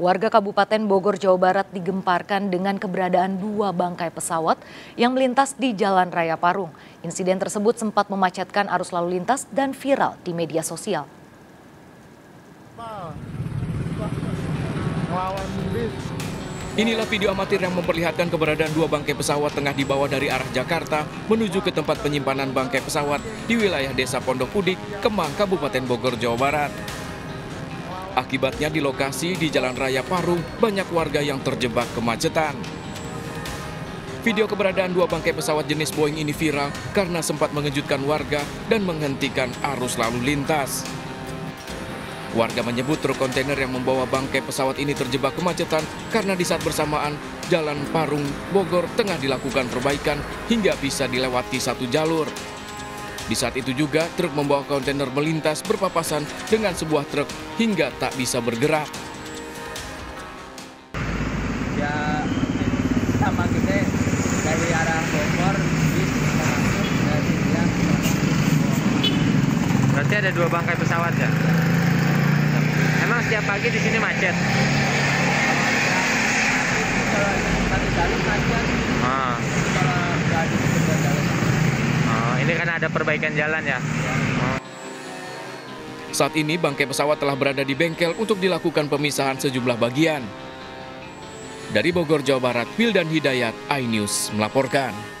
Warga Kabupaten Bogor, Jawa Barat digemparkan dengan keberadaan dua bangkai pesawat yang melintas di Jalan Raya Parung. Insiden tersebut sempat memacetkan arus lalu lintas dan viral di media sosial. Inilah video amatir yang memperlihatkan keberadaan dua bangkai pesawat tengah dibawa dari arah Jakarta menuju ke tempat penyimpanan bangkai pesawat di wilayah Desa Pondok Pudik, Kemang, Kabupaten Bogor, Jawa Barat. Akibatnya di lokasi di Jalan Raya Parung banyak warga yang terjebak kemacetan. Video keberadaan dua bangkai pesawat jenis Boeing ini viral karena sempat mengejutkan warga dan menghentikan arus lalu lintas. Warga menyebut truk kontainer yang membawa bangkai pesawat ini terjebak kemacetan karena di saat bersamaan Jalan Parung, Bogor tengah dilakukan perbaikan hingga bisa dilewati satu jalur. Di saat itu juga, truk membawa kontainer melintas berpapasan dengan sebuah truk hingga tak bisa bergerak. Ya, sama kita dari arah Bogor, dari Jalan. Berarti ada dua bangkai pesawat ya? Emang setiap pagi di sini macet? Kalau satu jalur macet, kalau nggak ada dua jalur. Ini kan ada perbaikan jalan ya. Saat ini bangkai pesawat telah berada di bengkel untuk dilakukan pemisahan sejumlah bagian. Dari Bogor, Jawa Barat, Wildan Hidayat, iNews melaporkan.